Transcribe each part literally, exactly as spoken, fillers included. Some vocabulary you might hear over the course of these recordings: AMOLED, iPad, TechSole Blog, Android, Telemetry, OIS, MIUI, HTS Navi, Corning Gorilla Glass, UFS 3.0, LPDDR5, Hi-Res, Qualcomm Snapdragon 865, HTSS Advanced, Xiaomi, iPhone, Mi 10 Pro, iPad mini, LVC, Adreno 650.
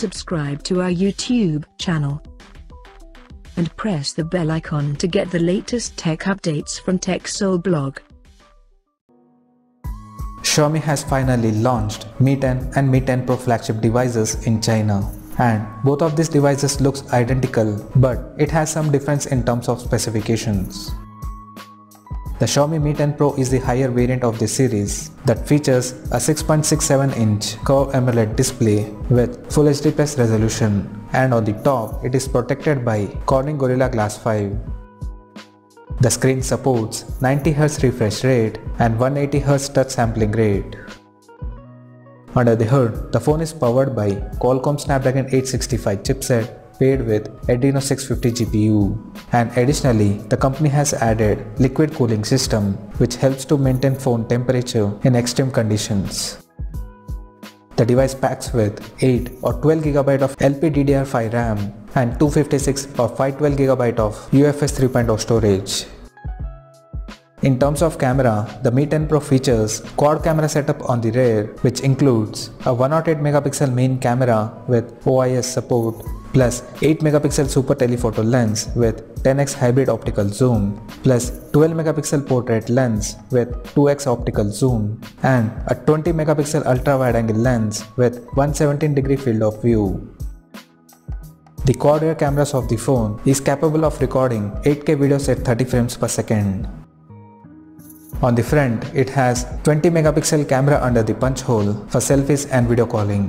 subscribe to our YouTube channel and press the bell icon to get the latest tech updates from TechSole Blog. Xiaomi has finally launched Mi ten and Mi ten Pro flagship devices in China. And both of these devices looks identical, but it has some difference in terms of specifications. The Xiaomi Mi ten Pro is the higher variant of the series that features a six point six seven inch curved AMOLED display with Full H D Plus resolution, and on the top it is protected by Corning Gorilla Glass five. The screen supports ninety hertz refresh rate and one hundred eighty hertz touch sampling rate. Under the hood, the phone is powered by Qualcomm Snapdragon eight sixty-five chipset paired with Adreno six fifty G P U, and additionally the company has added liquid cooling system which helps to maintain phone temperature in extreme conditions. The device packs with eight or twelve gigabyte of L P D D R five RAM and two fifty-six or five twelve gigabyte of U F S three point oh storage. In terms of camera, the Mi ten Pro features quad camera setup on the rear, which includes a one hundred eight megapixel main camera with O I S support, plus eight megapixel super telephoto lens with ten x hybrid optical zoom, plus twelve megapixel portrait lens with two x optical zoom, and a twenty megapixel ultra wide angle lens with one hundred seventeen degree field of view. The quad rear cameras of the phone is capable of recording eight K videos at thirty frames per second. On the front, it has twenty megapixel camera under the punch hole for selfies and video calling.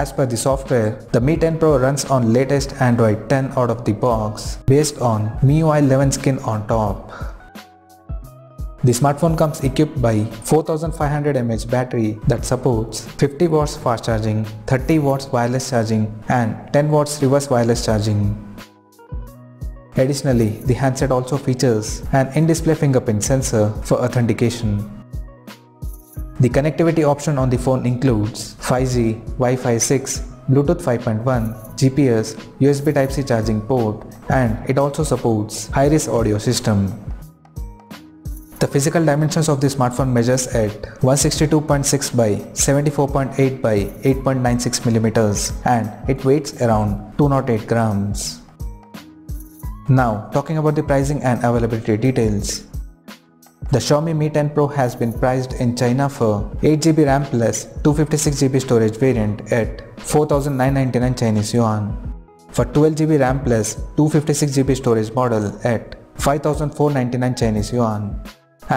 As per the software, the Mi ten Pro runs on latest Android ten out of the box based on M I U I eleven skin on top. The smartphone comes equipped by four thousand five hundred milliamp hour battery that supports fifty watts fast charging, thirty watts wireless charging, and ten watts reverse wireless charging. Additionally, the handset also features an in-display fingerprint sensor for authentication. The connectivity option on the phone includes five G, Wi-Fi six, Bluetooth five point one, G P S, U S B Type-C charging port, and it also supports Hi-Res audio system. The physical dimensions of the smartphone measures at one sixty-two point six by seventy-four point eight by eight point nine six millimeters, and it weighs around two hundred eight grams. Now, talking about the pricing and availability details. The Xiaomi Mi ten Pro has been priced in China for eight G B RAM plus two fifty-six G B storage variant at four thousand nine hundred ninety-nine Chinese Yuan, for twelve G B RAM plus two fifty-six G B storage model at five thousand four hundred ninety-nine Chinese Yuan,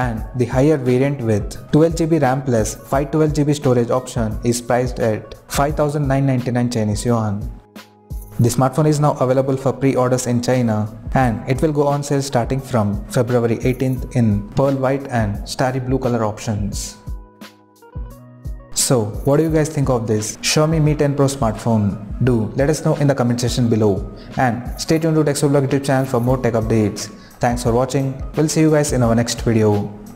and the higher variant with twelve G B RAM plus five twelve G B storage option is priced at five thousand nine hundred ninety-nine Chinese Yuan. The smartphone is now available for pre-orders in China, and it will go on sale starting from February eighteenth in pearl white and starry blue color options. So, what do you guys think of this Xiaomi Mi ten Pro smartphone? Do let us know in the comment section below, and stay tuned to TechSole Blog YouTube channel for more tech updates. Thanks for watching. We'll see you guys in our next video.